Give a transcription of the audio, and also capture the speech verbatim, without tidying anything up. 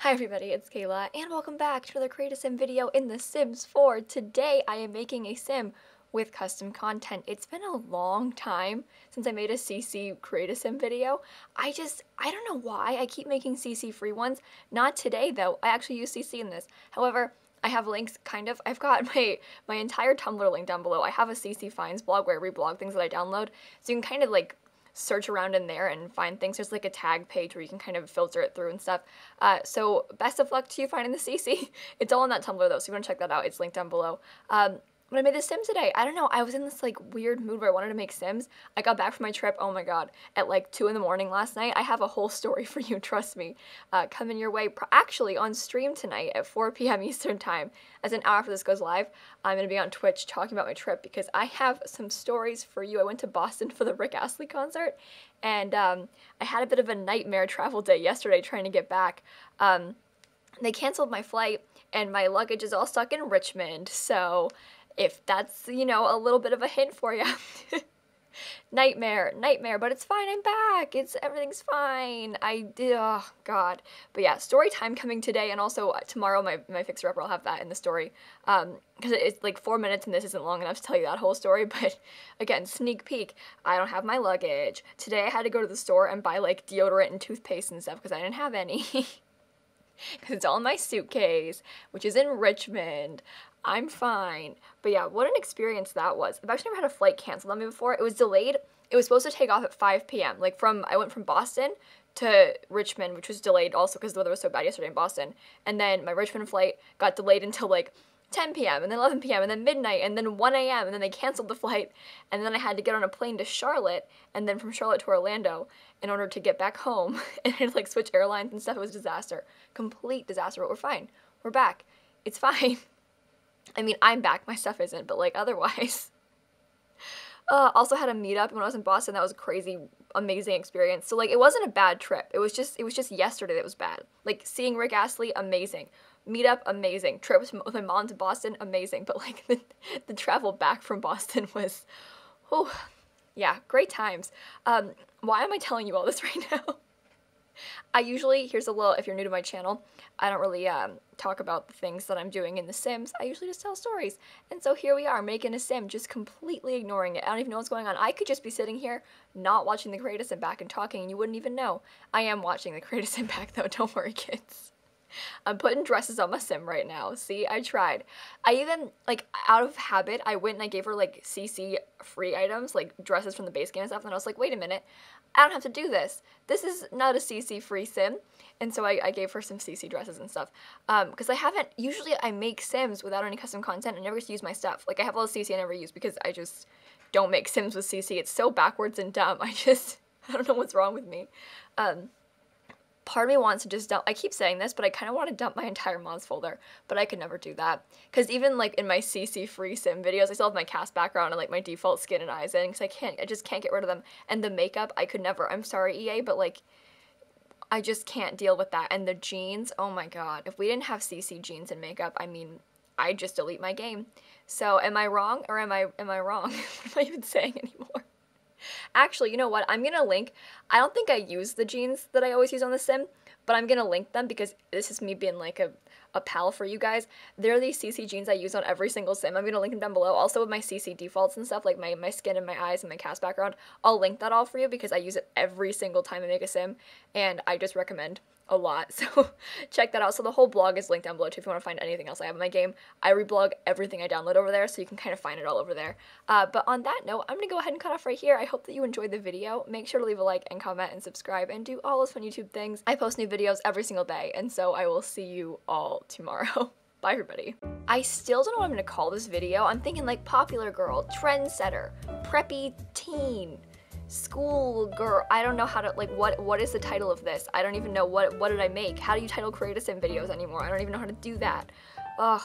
Hi everybody, it's Kayla, and welcome back to another Create a Sim video in The Sims four. Today I am making a sim with custom content. It's been a long time since I made a C C Create a Sim video. I just, I don't know why I keep making C C free ones. Not today though, I actually use C C in this. However, I have links, kind of. I've got my, my entire Tumblr link down below. I have a C C Finds blog where I reblog things that I download, so you can kind of like search around in there and find things. There's like a tag page where you can kind of filter it through and stuff. Uh, so best of luck to you finding the C C. It's all on that Tumblr though, so you want to check that out. It's linked down below. Um, when I made the sim today, I don't know, I was in this like weird mood where I wanted to make sims. I got back from my trip, oh my god, at like two in the morning last night. I have a whole story for you, trust me. Uh, coming your way, actually on stream tonight at four p m Eastern time, as an hour after this goes live, I'm gonna be on Twitch talking about my trip because I have some stories for you. I went to Boston for the Rick Astley concert, and um, I had a bit of a nightmare travel day yesterday trying to get back. Um, they canceled my flight, and my luggage is all stuck in Richmond, so if that's, you know, a little bit of a hint for you. Nightmare, nightmare, but it's fine, I'm back. It's, everything's fine. I did, oh god. But yeah, story time coming today, and also tomorrow my, my fixer-upper, I'll have that in the story. Um, because it's like four minutes and this isn't long enough to tell you that whole story, but again, sneak peek, I don't have my luggage. Today I had to go to the store and buy like deodorant and toothpaste and stuff because I didn't have any. Because it's all in my suitcase, which is in Richmond. I'm fine. But yeah, what an experience that was. I've actually never had a flight canceled on me before. It was delayed. It was supposed to take off at five p m Like from, I went from Boston to Richmond, which was delayed also because the weather was so bad yesterday in Boston. And then my Richmond flight got delayed until like ten p m and then eleven p m and then midnight and then one a m and then they canceled the flight. And then I had to get on a plane to Charlotte and then from Charlotte to Orlando in order to get back home. And I had to like switch airlines and stuff. It was a disaster. Complete disaster, but we're fine. We're back. It's fine. I mean, I'm back, my stuff isn't, but like otherwise. Uh, also had a meetup when I was in Boston. That was a crazy, amazing experience. So like, it wasn't a bad trip. It was just, it was just yesterday that was bad. Like seeing Rick Astley, amazing. Meetup, amazing. Trip with my mom to Boston, amazing. But like the, the travel back from Boston was, oh, yeah, great times. Um, why am I telling you all this right now? I usually, here's a little, if you're new to my channel, I don't really um, talk about the things that I'm doing in The Sims. I usually just tell stories. And so here we are making a sim, just completely ignoring it. I don't even know what's going on. I could just be sitting here not watching The Kratos Impact and talking and you wouldn't even know. I am watching The Kratos Impact though, don't worry kids. I'm putting dresses on my sim right now. See, I tried. I even, like, out of habit, I went and I gave her like C C free items, like dresses from the base game and stuff, and I was like, wait a minute. I don't have to do this. This is not a C C free sim. And so I, I gave her some C C dresses and stuff. Um, because I haven't, usually I make sims without any custom content. I never just use my stuff. Like I have all the C C I never use because I just don't make sims with C C. It's so backwards and dumb. I just, I don't know what's wrong with me. Um, part of me wants to just dump, I keep saying this, but I kind of want to dump my entire mods folder, but I could never do that. Because even like in my C C free sim videos, I still have my cast background and like my default skin and eyes in, because I can't, I just can't get rid of them. And the makeup, I could never, I'm sorry E A, but like, I just can't deal with that. And the jeans, oh my god, if we didn't have C C jeans and makeup, I mean, I'd just delete my game. So am I wrong or am I, am I wrong? What am I even saying anymore? Actually, you know what? I'm gonna link. I don't think I use the jeans that I always use on the sim, but I'm gonna link them because this is me being like a, a pal for you guys. They're these C C jeans I use on every single sim. I'm gonna link them down below. Also with my C C defaults and stuff, like my, my skin and my eyes and my cast background. I'll link that all for you because I use it every single time I make a sim, and I just recommend a lot. So check that out. So the whole blog is linked down below too if you want to find anything else I have in my game. I reblog everything I download over there, so you can kind of find it all over there. Uh, but on that note, I'm gonna go ahead and cut off right here. I hope that you enjoyed the video. Make sure to leave a like and comment and subscribe and do all those fun YouTube things. I post new videos every single day, and so I will see you all tomorrow. Bye everybody. I still don't know what I'm gonna call this video. I'm thinking like popular girl, trendsetter, preppy teen, school girl. I don't know how to, like, what what is the title of this? I don't even know what what did I make. How do you title Create a Sim videos anymore? I don't even know how to do that. Ugh.